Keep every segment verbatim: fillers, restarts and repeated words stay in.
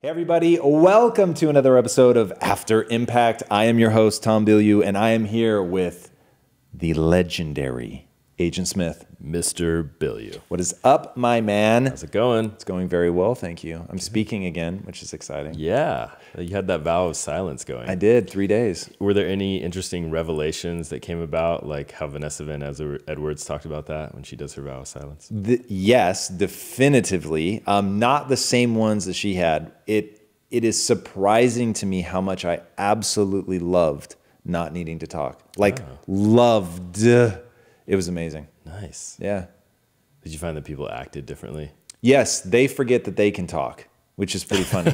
Hey everybody, welcome to another episode of After Impact. I am your host, Tom Bilyeu, and I am here with the legendary Agent Smith. Mister Bilyeu. What is up, my man? How's it going? It's going very well, thank you. I'm speaking again, which is exciting. Yeah, you had that vow of silence going. I did, three days. Were there any interesting revelations that came about, like how Vanessa Van Edwards talked about that when she does her vow of silence? The, yes, definitively. Um, not the same ones that she had. It It is surprising to me how much I absolutely loved not needing to talk. Like, oh. loved. It was amazing. Nice. Yeah. Did you find that people acted differently? Yes. They forget that they can talk, which is pretty funny.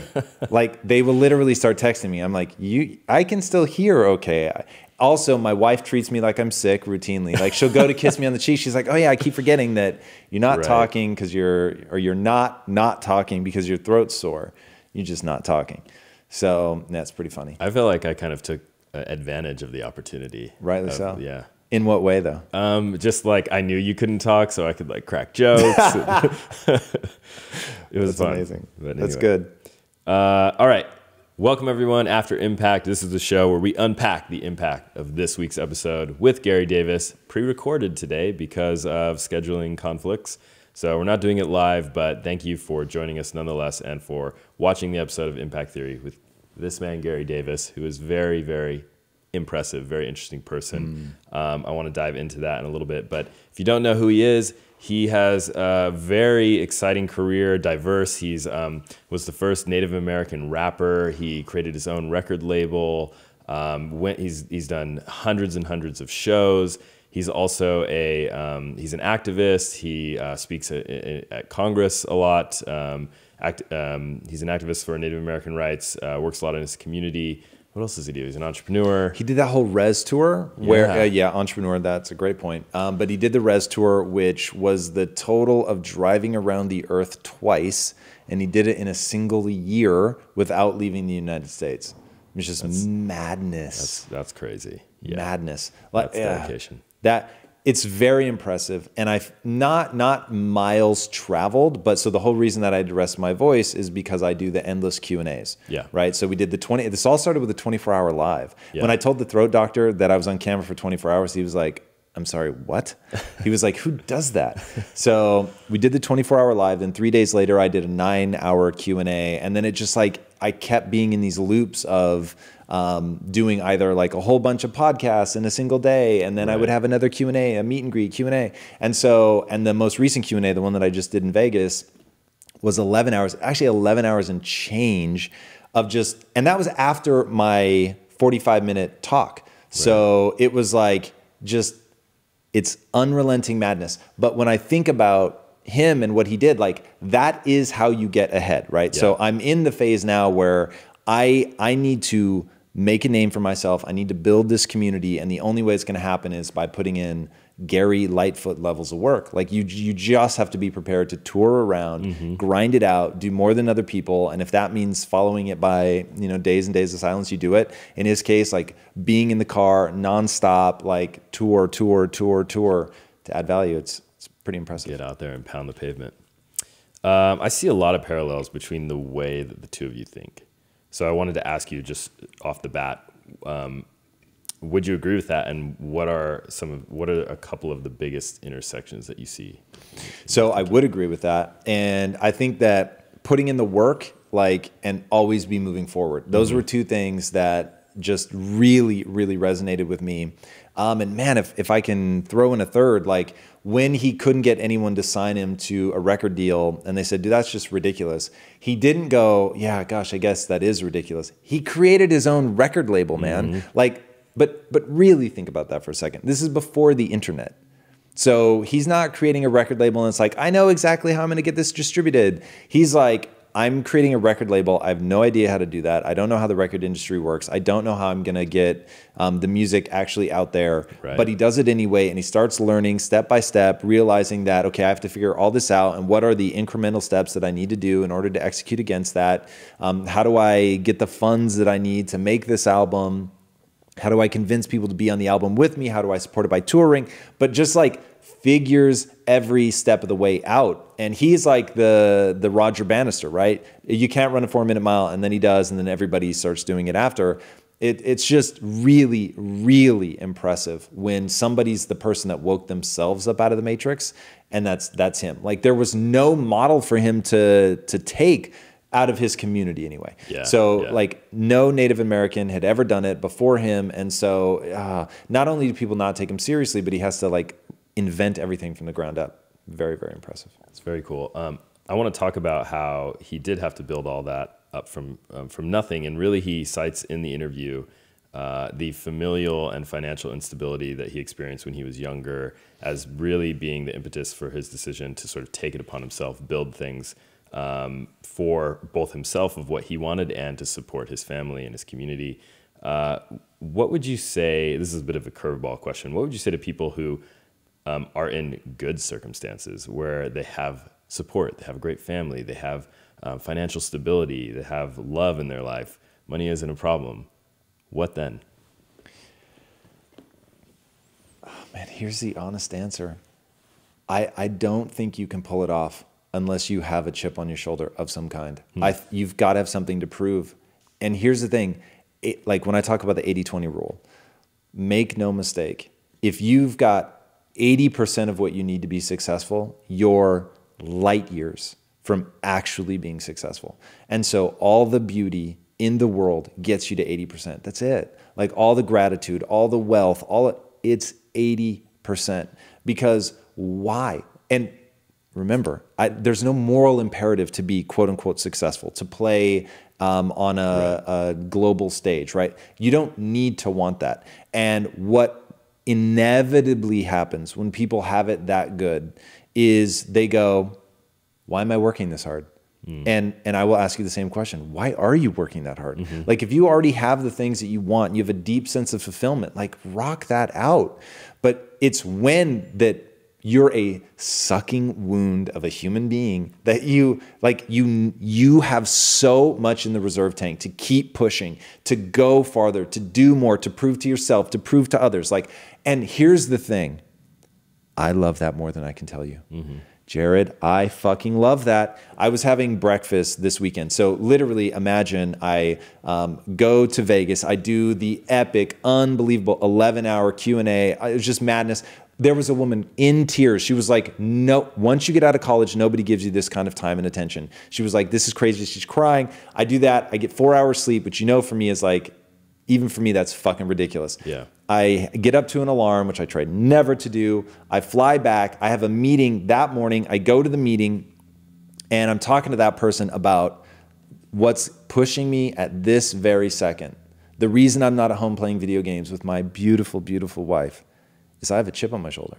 Like, they will literally start texting me. I'm like, you, I can still hear okay. I, also, my wife treats me like I'm sick routinely. Like, she'll go to kiss me on the cheek. She's like, oh, yeah, I keep forgetting that you're not right. talking because you're, or you're not not talking because your throat's sore. You're just not talking. So that's pretty funny. I feel like I kind of took advantage of the opportunity. Rightly of, so. Yeah. In what way, though? Um, just like I knew you couldn't talk, so I could like crack jokes. It was That's fun. Amazing. But anyway. That's good. Uh, all right. Welcome, everyone. After Impact, this is the show where we unpack the impact of this week's episode with Gary Davis, pre-recorded today because of scheduling conflicts. So we're not doing it live, but thank you for joining us nonetheless and for watching the episode of Impact Theory with this man, Gary Davis, who is very, very impressive, very interesting person. Mm. Um, I want to dive into that in a little bit, but if you don't know who he is, he has a very exciting career, diverse. He's um, was the first Native American rapper. He created his own record label. Um, went, he's he's done hundreds and hundreds of shows. He's also a um, he's an activist. He uh, speaks a, a, at Congress a lot. Um, act, um, he's an activist for Native American rights. Uh, works a lot in his community. What else does he do? He's an entrepreneur. He did that whole Res Tour. Yeah. Where, uh, yeah, entrepreneur, that's a great point. Um, but he did the Res Tour, which was the total of driving around the earth twice, and he did it in a single year without leaving the United States. It was just that's, madness. That's, that's crazy. Yeah. Madness. Like, that's dedication. Uh, that, it's very impressive. And I've not, not miles traveled, but so the whole reason that I address my voice is because I do the endless Q and A's. Yeah. Right. So we did the twenty, this all started with a twenty-four hour live. Yeah. When I told the throat doctor that I was on camera for twenty-four hours, he was like, I'm sorry, what? He was like, who does that? So we did the twenty-four hour live. Then three days later, I did a nine hour Q and A. And then it just like, I kept being in these loops of, Um, doing either like a whole bunch of podcasts in a single day, and then right. I would have another Q and A, a meet and greet Q and A, and so and the most recent Q and A, the one that I just did in Vegas, was eleven hours, actually eleven hours and change of just, and that was after my forty-five minute talk. Right. So it was like just it's unrelenting madness. But when I think about him and what he did, like that is how you get ahead, right? Yeah. So I'm in the phase now where I I need to make a name for myself. I need to build this community. And the only way it's going to happen is by putting in Gary Litefoot levels of work. Like you, you just have to be prepared to tour around, mm-hmm. grind it out, do more than other people. And if that means following it by, you know, days and days of silence, you do it. In his case, like being in the car nonstop, like tour, tour, tour, tour to add value. It's, it's pretty impressive. Get out there and pound the pavement. Um, I see a lot of parallels between the way that the two of you think. So I wanted to ask you just off the bat, um, would you agree with that? And what are some of, what are a couple of the biggest intersections that you see? So I would agree with that. And I think that putting in the work, like, and always be moving forward. Those mm-hmm. were two things that just really, really resonated with me. Um, and man, if, if I can throw in a third, like when he couldn't get anyone to sign him to a record deal and they said, dude, that's just ridiculous. He didn't go, yeah, gosh, I guess that is ridiculous. He created his own record label, man. Mm-hmm. Like, but, but really think about that for a second. This is before the internet. So he's not creating a record label and it's like, I know exactly how I'm going to get this distributed. He's like, I'm creating a record label. I have no idea how to do that. I don't know how the record industry works. I don't know how I'm going to get um, the music actually out there. Right. But he does it anyway, and he starts learning step by step, realizing that, okay, I have to figure all this out, and what are the incremental steps that I need to do in order to execute against that? Um, how do I get the funds that I need to make this album? How do I convince people to be on the album with me? How do I support it by touring? But just like figures every step of the way out. And he's like the, the Roger Bannister, right? You can't run a four minute mile, and then he does, and then everybody starts doing it after. It, it's just really, really impressive when somebody's the person that woke themselves up out of the matrix, and that's that's him. Like, there was no model for him to to take out of his community anyway. Yeah, so yeah. like no Native American had ever done it before him, and so uh, not only do people not take him seriously, but he has to like invent everything from the ground up. Very, very impressive. It's very cool. Um, I want to talk about how he did have to build all that up from um, from nothing, and really he cites in the interview uh, the familial and financial instability that he experienced when he was younger as really being the impetus for his decision to sort of take it upon himself, build things um, for both himself of what he wanted and to support his family and his community. Uh, what would you say, this is a bit of a curveball question, what would you say to people who um, are in good circumstances where they have support, they have a great family, they have Um, financial stability, they have love in their life, money isn't a problem? What then? Oh, man, here's the honest answer. I, I don't think you can pull it off unless you have a chip on your shoulder of some kind. Hmm. I, you've got to have something to prove. And here's the thing, it, like when I talk about the eighty twenty rule, make no mistake, if you've got eighty percent of what you need to be successful, you're light years from actually being successful. And so all the beauty in the world gets you to eighty percent. That's it. Like all the gratitude, all the wealth, all it, it's eighty percent. Because why? And remember, I, there's no moral imperative to be quote unquote successful, to play um, on a, right. a global stage, right? You don't need to want that. And what inevitably happens when people have it that good is they go, why am I working this hard? Mm. And, and I will ask you the same question. Why are you working that hard? Mm-hmm. Like if you already have the things that you want, you have a deep sense of fulfillment, like rock that out. But it's when that you're a sucking wound of a human being that you, like you, you have so much in the reserve tank to keep pushing, to go farther, to do more, to prove to yourself, to prove to others. Like, and here's the thing. I love that more than I can tell you. Mm-hmm. Jared, I fucking love that. I was having breakfast this weekend. So literally imagine I um, go to Vegas. I do the epic, unbelievable eleven hour Q and A. It was just madness. There was a woman in tears. She was like, no, once you get out of college, nobody gives you this kind of time and attention. She was like, this is crazy. She's crying. I do that. I get four hours sleep, which you know for me is like, even for me, that's fucking ridiculous. Yeah. I get up to an alarm, which I try never to do. I fly back. I have a meeting that morning. I go to the meeting and I'm talking to that person about what's pushing me at this very second. The reason I'm not at home playing video games with my beautiful, beautiful wife is I have a chip on my shoulder.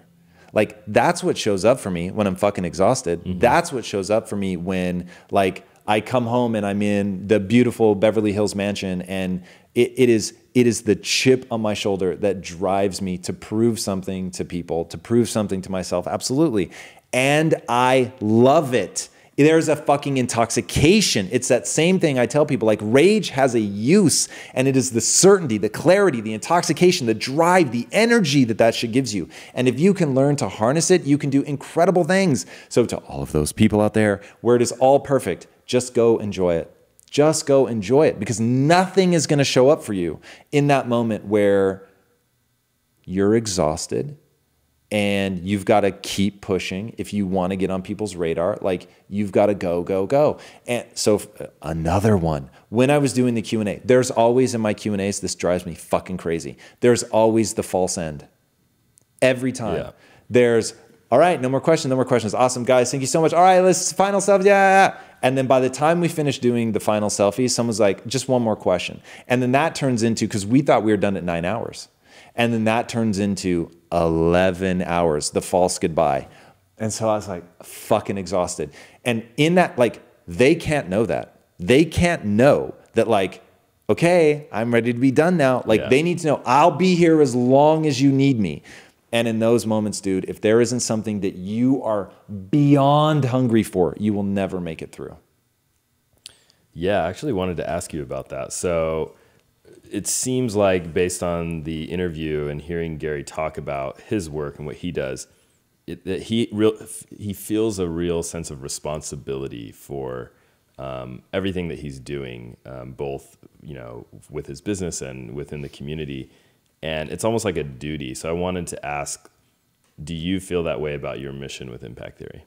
Like, that's what shows up for me when I'm fucking exhausted. Mm-hmm. That's what shows up for me when, like, I come home and I'm in the beautiful Beverly Hills mansion, and it, it is it is the chip on my shoulder that drives me to prove something to people, to prove something to myself, absolutely. And I love it. There's a fucking intoxication. It's that same thing I tell people, like rage has a use, and it is the certainty, the clarity, the intoxication, the drive, the energy that that shit gives you. And if you can learn to harness it, you can do incredible things. So to all of those people out there where it is all perfect, just go enjoy it. Just go enjoy it, because nothing is going to show up for you in that moment where you're exhausted and you've got to keep pushing. If you want to get on people's radar, like you've got to go, go, go. And so another one, when I was doing the Q and A, there's always in my Q and A's, this drives me fucking crazy. There's always the false end. Every time. Yeah. There's, all right, no more questions, no more questions. Awesome, guys, thank you so much. All right, let's final stuff, yeah. And then by the time we finished doing the final selfie, someone's like, just one more question. And then that turns into, because we thought we were done at nine hours. And then that turns into eleven hours, the false goodbye. And so I was like, fucking exhausted. And in that, like, they can't know that. They can't know that, like, okay, I'm ready to be done now. Like, yeah. They need to know, I'll be here as long as you need me. And in those moments, dude, if there isn't something that you are beyond hungry for, you will never make it through. Yeah, I actually wanted to ask you about that. So it seems like based on the interview and hearing Gary talk about his work and what he does, it, that he real he feels a real sense of responsibility for um, everything that he's doing, um, both you know with his business and within the community, and it's almost like a duty. So I wanted to ask, do you feel that way about your mission with Impact Theory?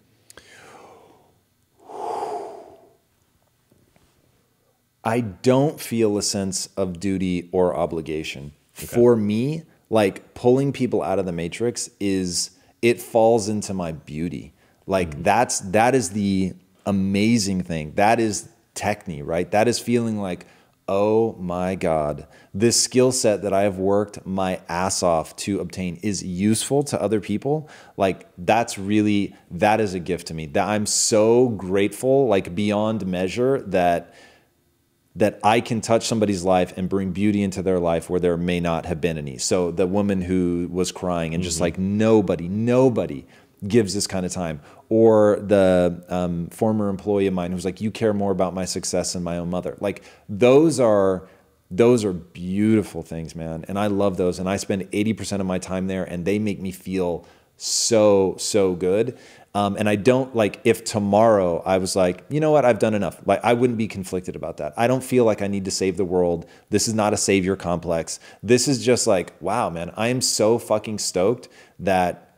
I don't feel a sense of duty or obligation. Okay. For me, like pulling people out of the matrix is, it falls into my beauty. Like mm-hmm. that's, that is the amazing thing. That is technique, right? That is feeling like, oh my God, this skill set that I have worked my ass off to obtain is useful to other people. Like that's really, that is a gift to me. That I'm so grateful, like beyond measure, that that I can touch somebody's life and bring beauty into their life where there may not have been any. So the woman who was crying and mm-hmm. just like nobody, nobody gives this kind of time. Or the um, former employee of mine who's like, you care more about my success than my own mother. Like those are, those are beautiful things, man. And I love those. And I spend eighty percent of my time there and they make me feel so, so good. Um, and I don't, like, if tomorrow I was like, you know what, I've done enough. Like, I wouldn't be conflicted about that. I don't feel like I need to save the world. This is not a savior complex. This is just like, wow, man, I am so fucking stoked that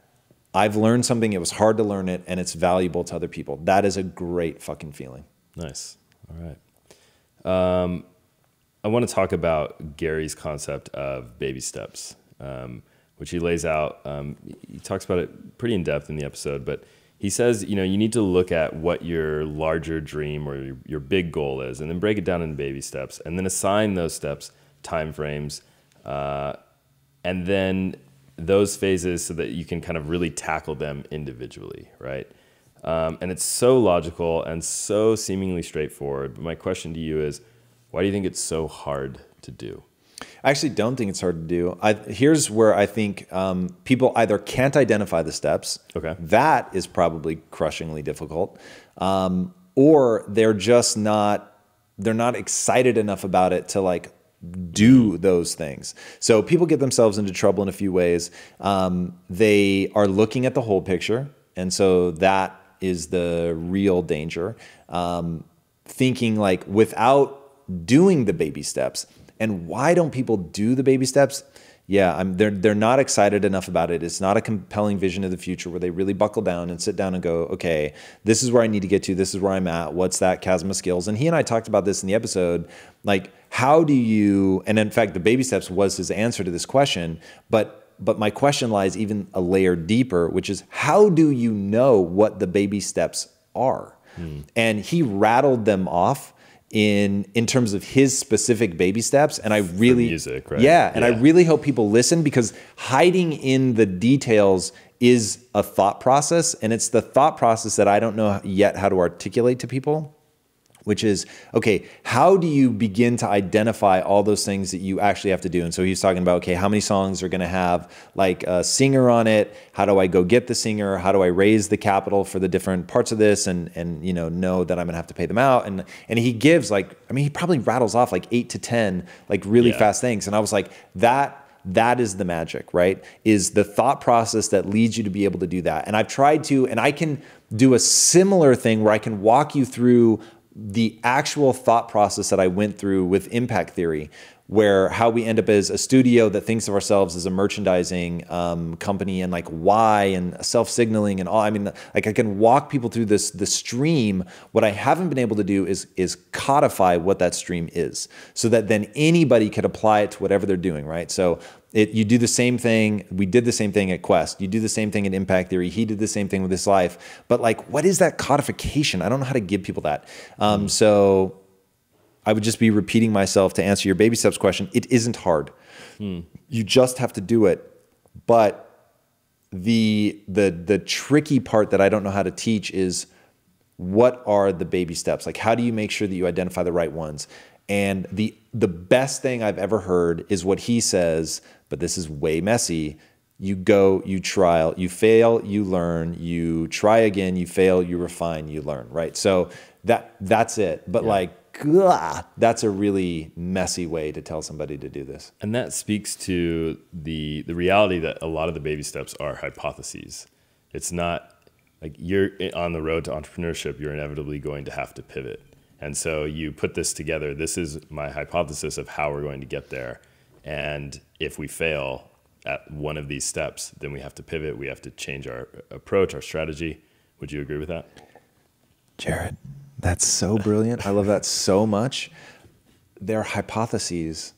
I've learned something. It was hard to learn it, and it's valuable to other people. That is a great fucking feeling. Nice. All right. Um, I want to talk about Gary's concept of baby steps, um, which he lays out. Um, he talks about it pretty in depth in the episode, but he says, you know, you need to look at what your larger dream or your, your big goal is, and then break it down in baby steps, and then assign those steps time frames, uh, and then those phases so that you can kind of really tackle them individually, right? Um, and it's so logical and so seemingly straightforward. But my question to you is, why do you think it's so hard to do? I actually don't think it's hard to do. I, here's where I think um, people either can't identify the steps. Okay. That is probably crushingly difficult. Um, or they're just not, they're not excited enough about it to like do those things. So people get themselves into trouble in a few ways. Um, they are looking at the whole picture. And so that is the real danger. Um, thinking like without doing the baby steps. And why don't people do the baby steps? Yeah, I'm, they're, they're not excited enough about it. It's not a compelling vision of the future where they really buckle down and sit down and go, okay, this is where I need to get to. This is where I'm at. What's that chasm of skills? And he and I talked about this in the episode. Like, how do you, and in fact, the baby steps was his answer to this question. But but my question lies even a layer deeper, which is how do you know what the baby steps are? Hmm. And he rattled them off in in terms of his specific baby steps. And I really, music, right? yeah, and yeah. I really hope people listen, because hiding in the details is a thought process. And it's the thought process that I don't know yet how to articulate to people, which is, okay, how do you begin to identify all those things that you actually have to do? And so he's talking about, okay, how many songs are gonna have like a singer on it? How do I go get the singer? How do I raise the capital for the different parts of this? And, and you know, know that I'm gonna have to pay them out. And, and he gives like, I mean, he probably rattles off like eight to ten, like really yeah. fast things. And I was like, that, that is the magic, right? Is the thought process that leads you to be able to do that. And I've tried to, and I can do a similar thing where I can walk you through the actual thought process that I went through with Impact Theory, where how we end up as a studio that thinks of ourselves as a merchandising um, company, and like why, and self-signaling and all. I mean, like I can walk people through this, the stream. What I haven't been able to do is, is codify what that stream is so that then anybody could apply it to whatever they're doing, right? So it, you do the same thing. We did the same thing at Quest. You do the same thing in Impact Theory. He did the same thing with his life. But like, what is that codification? I don't know how to give people that. Um, so I would just be repeating myself to answer your baby steps question. It isn't hard. Hmm. You just have to do it. But the, the, the tricky part that I don't know how to teach is, what are the baby steps? Like, how do you make sure that you identify the right ones? And the, the best thing I've ever heard is what he says, but this is way messy. You go, you trial, you fail, you learn, you try again, you fail, you refine, you learn, right? So that, that's it. But yeah. like, God, that's a really messy way to tell somebody to do this. And that speaks to the, the reality that a lot of the baby steps are hypotheses. It's not like you're on the road to entrepreneurship, you're inevitably going to have to pivot. And so you put this together. This is my hypothesis of how we're going to get there. And if we fail at one of these steps, then we have to pivot. We have to change our approach, our strategy. Would you agree with that? Jared, that's so brilliant. I love that so much. Their hypotheses.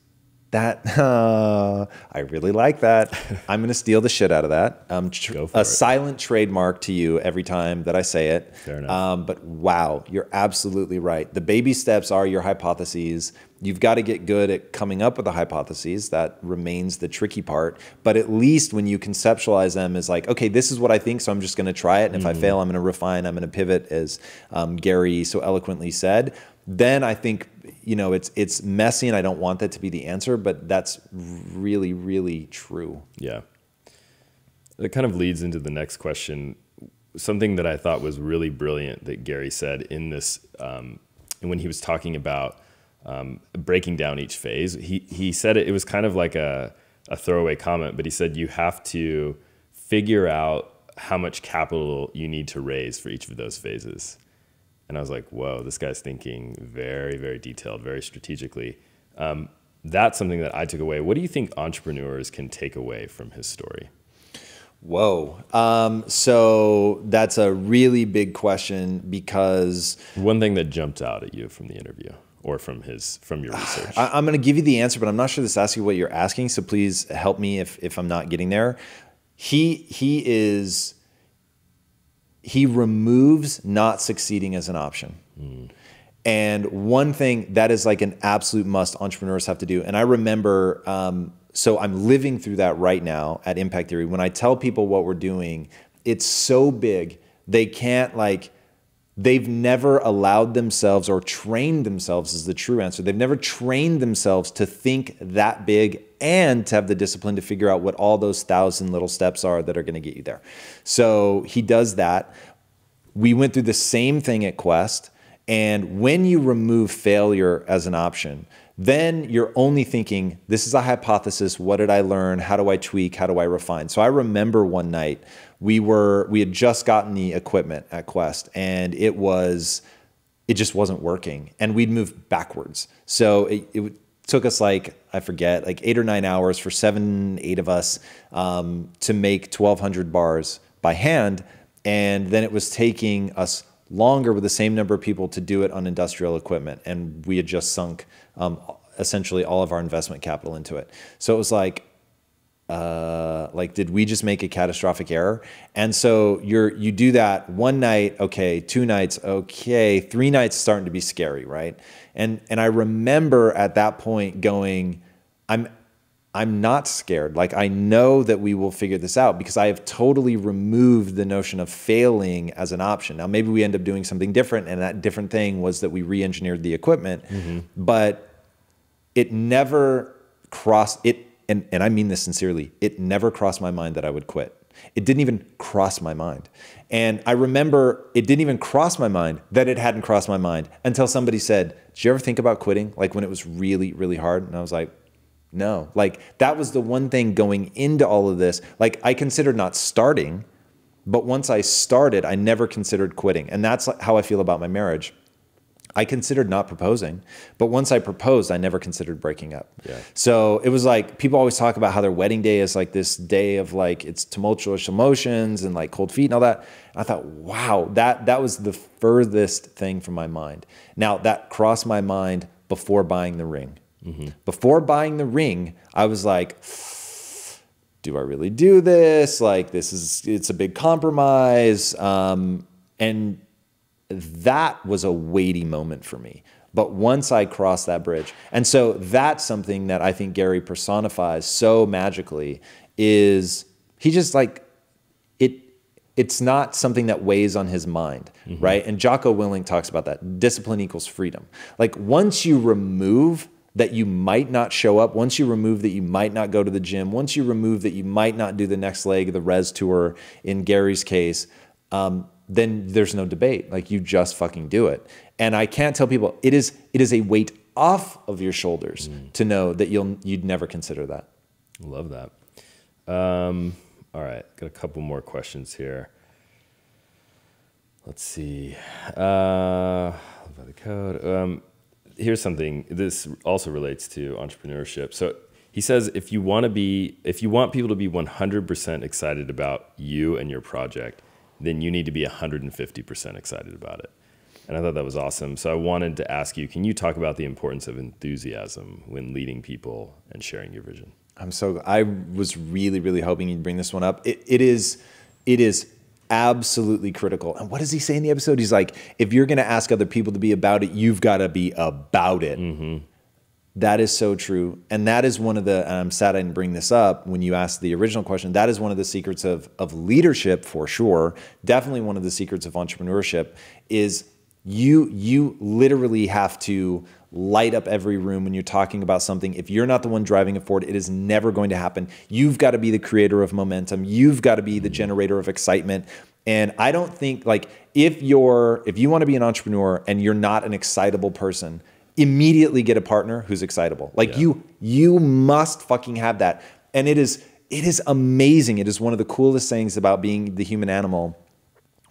That, uh, I really like that. I'm going to steal the shit out of that. Um, Go for a it. Silent trademark to you every time that I say it. Fair enough. Um, but wow, you're absolutely right. The baby steps are your hypotheses. You've got to get good at coming up with the hypotheses. That remains the tricky part. But at least when you conceptualize them as like, okay, this is what I think, so I'm just going to try it. And mm. if I fail, I'm going to refine, I'm going to pivot, as um, Gary so eloquently said. Then I think, you know, it's it's messy, and I don't want that to be the answer, but that's really, really true. Yeah. That kind of leads into the next question. Something that I thought was really brilliant that Gary said in this, um, when he was talking about um, breaking down each phase, he, he said it, it was kind of like a, a throwaway comment, but he said you have to figure out how much capital you need to raise for each of those phases. And I was like, whoa, this guy's thinking very, very detailed, very strategically. Um, that's something that I took away. What do you think entrepreneurs can take away from his story? Whoa. Um, so that's a really big question, because... One thing that jumped out at you from the interview or from his from your research? I, I'm going to give you the answer, but I'm not sure this asks you what you're asking. So please help me if, if I'm not getting there. He, he is... He removes not succeeding as an option. Mm. And one thing that is like an absolute must entrepreneurs have to do. And I remember, um, so I'm living through that right now at Impact Theory. When I tell people what we're doing, it's so big, they can't like, they've never allowed themselves or trained themselves is the true answer. They've never trained themselves to think that big and to have the discipline to figure out what all those thousand little steps are that are going to get you there. So he does that. We went through the same thing at Quest. And when you remove failure as an option, then you're only thinking, this is a hypothesis. What did I learn? How do I tweak? How do I refine? So I remember one night we were, we had just gotten the equipment at Quest, and it was, it just wasn't working, and we'd moved backwards. So it, it took us like, I forget, like eight or nine hours for seven, eight of us um, to make twelve hundred bars by hand. And then it was taking us longer with the same number of people to do it on industrial equipment. And we had just sunk um, essentially all of our investment capital into it. So it was like, uh, like, did we just make a catastrophic error? And so you're, you do that one night. Okay. Two nights. Okay. Three nights starting to be scary. Right. And, and I remember at that point going, I'm, I'm not scared. Like, I know that we will figure this out, because I have totally removed the notion of failing as an option. Now, maybe we end up doing something different, and that different thing was that we re-engineered the equipment, mm-hmm. but it never crossed it. And, and I mean this sincerely, it never crossed my mind that I would quit. It didn't even cross my mind. And I remember it didn't even cross my mind that it hadn't crossed my mind until somebody said, did you ever think about quitting? Like, when it was really, really hard. And I was like, no, like that was the one thing going into all of this. Like, I considered not starting, but once I started, I never considered quitting. And that's how I feel about my marriage. I considered not proposing, but once I proposed, I never considered breaking up. Yeah. So it was like, people always talk about how their wedding day is like this day of like, it's tumultuous emotions and like cold feet and all that. And I thought, wow, that, that was the furthest thing from my mind. Now, that crossed my mind before buying the ring. Mm-hmm. Before buying the ring, I was like, do I really do this? Like, this is, it's a big compromise. Um, and that was a weighty moment for me. But once I crossed that bridge, and so that's something that I think Gary personifies so magically, is he just like, it, it's not something that weighs on his mind, mm-hmm. right? And Jocko Willink talks about that. Discipline equals freedom. Like, once you remove that you might not show up, once you remove that you might not go to the gym, once you remove that you might not do the next leg of the Res Tour in Gary's case, um, then there's no debate. Like, you just fucking do it. And I can't tell people, it is it is a weight off of your shoulders mm. to know that you'll, you'd never consider that. Love that. Um, all right, got a couple more questions here. Let's see. Uh, about the code. Um, here's something. This also relates to entrepreneurship. So he says, if you want to be, if you want people to be one hundred percent excited about you and your project, then you need to be one hundred fifty percent excited about it. And I thought that was awesome. So I wanted to ask you, can you talk about the importance of enthusiasm when leading people and sharing your vision? I'm so, I was really, really hoping you'd bring this one up. It, it is, it is absolutely critical. And what does he say in the episode? He's like, if you're going to ask other people to be about it, you've got to be about it. Mm-hmm. That is so true. And that is one of the, and I'm sad I didn't bring this up when you asked the original question, that is one of the secrets of, of leadership for sure. Definitely one of the secrets of entrepreneurship is you, you literally have to light up every room when you're talking about something. If you're not the one driving it forward, it is never going to happen. You've got to be the creator of momentum. You've got to be the generator of excitement. And I don't think like if you're, if you want to be an entrepreneur and you're not an excitable person, immediately get a partner who's excitable. Like yeah. you, you must fucking have that. And it is, it is amazing. It is one of the coolest things about being the human animal.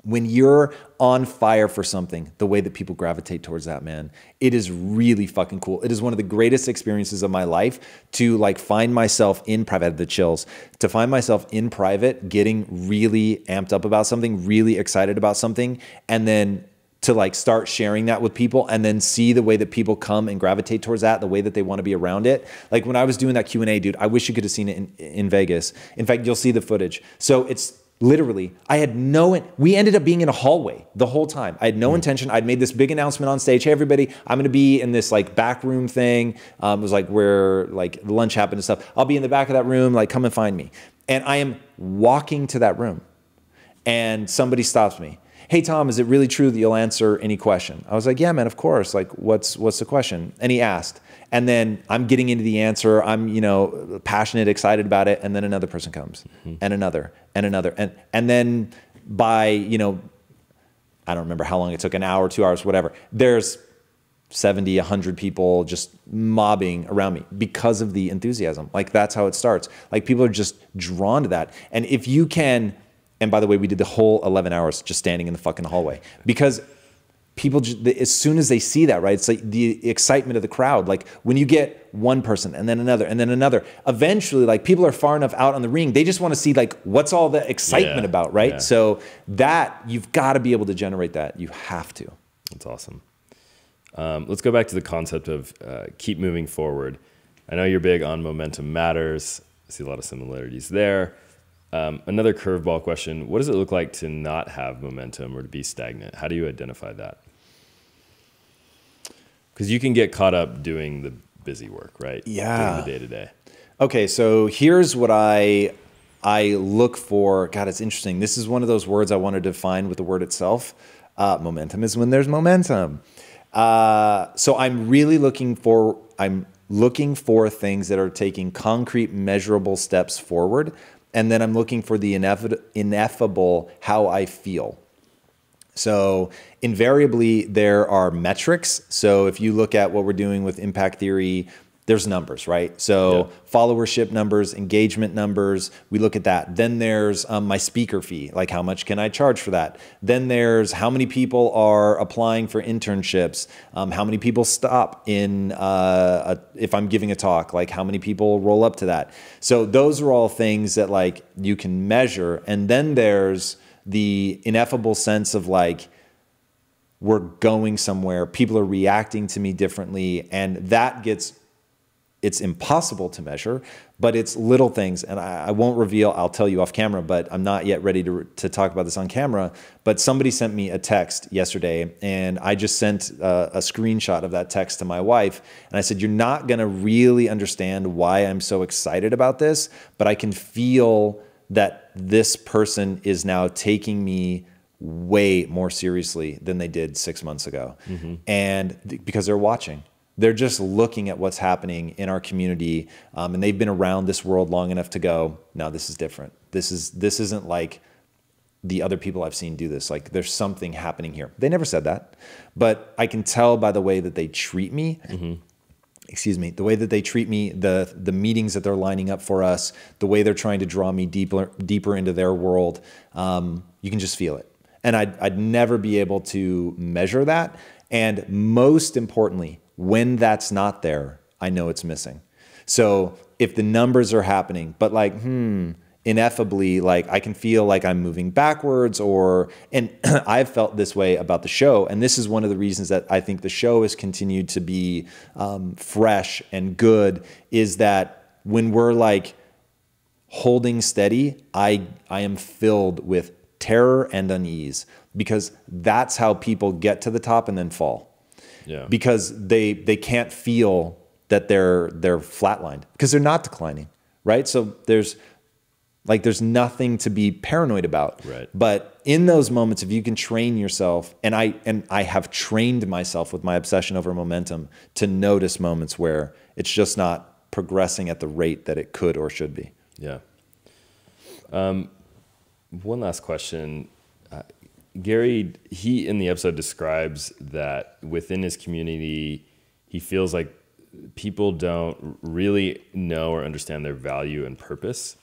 When you're on fire for something, the way that people gravitate towards that, man, it is really fucking cool. It is one of the greatest experiences of my life to like find myself in private, I had the chills, to find myself in private, getting really amped up about something, really excited about something. And then to like start sharing that with people and then see the way that people come and gravitate towards that, the way that they want to be around it. Like when I was doing that Q and A, dude, I wish you could have seen it in, in Vegas. In fact, you'll see the footage. So it's literally, I had no, we ended up being in a hallway the whole time. I had no mm. intention. I'd made this big announcement on stage. Hey, everybody, I'm going to be in this like back room thing. Um, it was like where like lunch happened and stuff. I'll be in the back of that room, like come and find me. And I am walking to that room and somebody stops me. Hey, Tom, is it really true that you'll answer any question? I was like, yeah, man, of course. Like, what's what's the question? And he asked. And then I'm getting into the answer. I'm, you know, passionate, excited about it. And then another person comes mm-hmm. and another and another. And, and then by, you know, I don't remember how long it took, an hour, two hours, whatever. There's seventy, a hundred people just mobbing around me because of the enthusiasm. Like, that's how it starts. Like, people are just drawn to that. And if you can... And by the way, we did the whole eleven hours just standing in the fucking hallway because people, as soon as they see that, right? It's like the excitement of the crowd. Like when you get one person and then another and then another, eventually like people are far enough out on the ring. They just want to see like, what's all the excitement yeah, about, right? Yeah. So that you've got to be able to generate that. You have to. That's awesome. Um, let's go back to the concept of uh, keep moving forward. I know you're big on momentum matters. I see a lot of similarities there. Um, another curveball question, what does it look like to not have momentum or to be stagnant? How do you identify that? Because you can get caught up doing the busy work, right? Yeah. Doing the day-to-day. Okay, so here's what I, I look for. God, it's interesting. This is one of those words I want to define with the word itself. Uh, momentum is when there's momentum. Uh, so I'm really looking for, I'm looking for things that are taking concrete, measurable steps forward. And then I'm looking for the ineffable, ineffable how I feel. So invariably, there are metrics. So if you look at what we're doing with Impact Theory, there's numbers, right? So yeah. followership numbers, engagement numbers, we look at that. Then there's um, my speaker fee, like how much can I charge for that? Then there's how many people are applying for internships, um, how many people stop in, uh, a, if I'm giving a talk, like how many people roll up to that. So those are all things that like you can measure. And then there's the ineffable sense of like, we're going somewhere, people are reacting to me differently, and that gets it's impossible to measure, but it's little things. And I, I won't reveal, I'll tell you off camera, but I'm not yet ready to, to talk about this on camera. But somebody sent me a text yesterday and I just sent a, a screenshot of that text to my wife. And I said, you're not gonna really understand why I'm so excited about this, but I can feel that this person is now taking me way more seriously than they did six months ago. Mm-hmm. And th- because they're watching. They're just looking at what's happening in our community, um, and they've been around this world long enough to go, no, this is different. This is this isn't like the other people I've seen do this. Like there's something happening here. They never said that, but I can tell by the way that they treat me. Mm-hmm. Excuse me, the way that they treat me, the the meetings that they're lining up for us, the way they're trying to draw me deeper deeper into their world. Um, you can just feel it. And I'd, I'd never be able to measure that. And most importantly, when that's not there, I know it's missing. So if the numbers are happening, but like, hmm, ineffably, like I can feel like I'm moving backwards or, and I've felt this way about the show. And this is one of the reasons that I think the show has continued to be um, fresh and good, is that when we're like holding steady, I, I am filled with terror and unease, because that's how people get to the top and then fall. Yeah. Because they, they can't feel that they're, they're flatlined because they're not declining. Right. So there's, Like there's nothing to be paranoid about. Right. But in those moments, if you can train yourself, and I and I have trained myself with my obsession over momentum to notice moments where it's just not progressing at the rate that it could or should be. Yeah. Um, one last question. Uh, Gary, he in the episode describes that within his community, he feels like people don't really know or understand their value and purpose.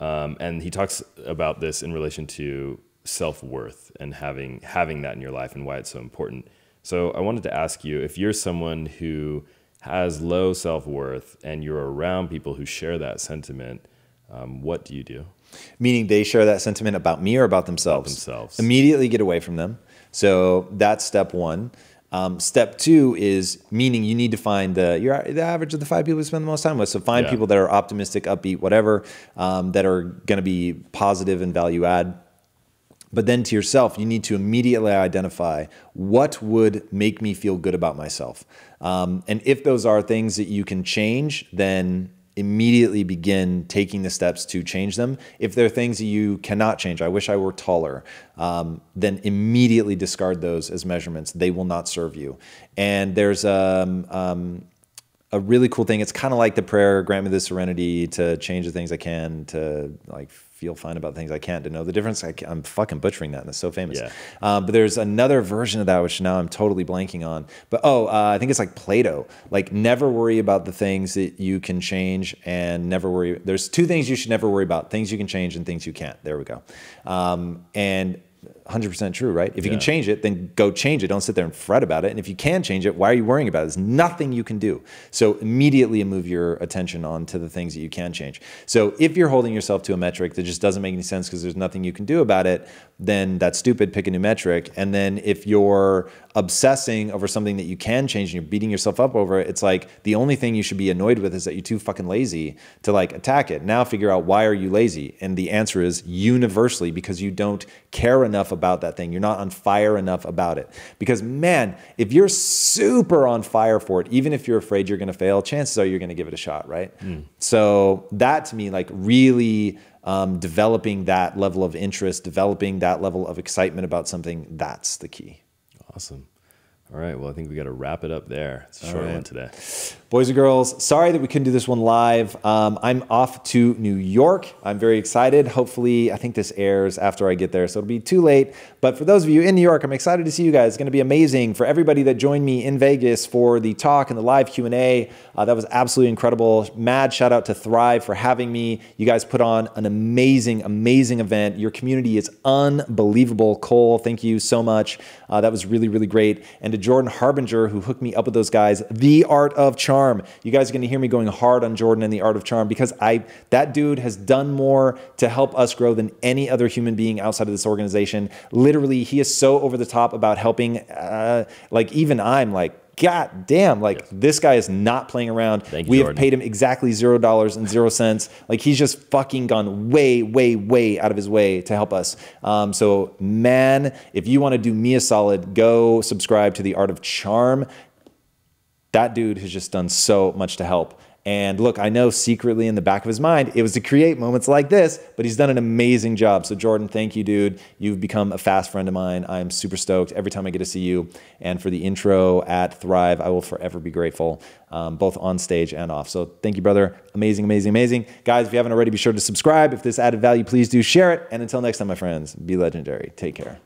Um, and he talks about this in relation to self-worth and having having that in your life and why it's so important. So I wanted to ask you, if you're someone who has low self-worth and you're around people who share that sentiment, um, what do you do? Meaning they share that sentiment about me or about themselves? About themselves. Immediately get away from them. So that's step one. Um, step two is, meaning you need to find the, your, the average of the five people you spend the most time with. So find yeah. people that are optimistic, upbeat, whatever, um, that are going to be positive and value add. But then to yourself, you need to immediately identify what would make me feel good about myself. Um, and if those are things that you can change, then immediately begin taking the steps to change them. If there are things that you cannot change, I wish I were taller, um, then immediately discard those as measurements. They will not serve you. And there's um, um, a really cool thing. It's kind of like the prayer, grant me the serenity to change the things I can, to like feel fine about things I can't, to know the difference. I I'm fucking butchering that, and it's so famous. Yeah. Um, but there's another version of that, which now I'm totally blanking on. But oh, uh, I think it's like Plato. Like, never worry about the things that you can change, and never worry. There's two things you should never worry about: things you can change and things you can't. There we go. Um, and one hundred percent true, right? If you yeah. can change it, then go change it. Don't sit there and fret about it. And if you can change it, why are you worrying about it? There's nothing you can do. So immediately move your attention on to the things that you can change. So if you're holding yourself to a metric that just doesn't make any sense because there's nothing you can do about it, then that's stupid. Pick a new metric. And then if you're obsessing over something that you can change and you're beating yourself up over it, it's like the only thing you should be annoyed with is that you're too fucking lazy to like attack it. Now figure out, why are you lazy? And the answer is universally because you don't care enough about that thing. You're not on fire enough about it. Because man, if you're super on fire for it, even if you're afraid you're going to fail, chances are you're going to give it a shot, right? Mm. So that to me, like really um, developing that level of interest, developing that level of excitement about something, that's the key. Awesome. All right. Well, I think we got to wrap it up there. It's a short one today. Boys and girls, sorry that we couldn't do this one live. Um, I'm off to New York. I'm very excited. Hopefully, I think this airs after I get there, so it'll be too late. But for those of you in New York, I'm excited to see you guys. It's going to be amazing. For everybody that joined me in Vegas for the talk and the live Q and A, uh, that was absolutely incredible. Mad shout out to Thrive for having me. You guys put on an amazing, amazing event. Your community is unbelievable. Cole, thank you so much. Uh, that was really, really great. And to Jordan Harbinger, who hooked me up with those guys, The Art of Charm. You guys are going to hear me going hard on Jordan and The Art of Charm, because I that dude has done more to help us grow than any other human being outside of this organization. Literally, he is so over the top about helping. Uh, like, even I'm like, God damn, like yes. this guy is not playing around. Thank you, we have Jordan. Paid him exactly zero dollars and zero cents. Like, he's just fucking gone way, way, way out of his way to help us. Um, so man, if you want to do me a solid, go subscribe to The Art of Charm. That dude has just done so much to help. And look, I know secretly in the back of his mind, it was to create moments like this, but he's done an amazing job. So Jordan, thank you, dude. You've become a fast friend of mine. I'm super stoked every time I get to see you. And for the intro at Thrive, I will forever be grateful, um, both on stage and off. So thank you, brother. Amazing, amazing, amazing. Guys, if you haven't already, be sure to subscribe. If this added value, please do share it. And until next time, my friends, be legendary. Take care.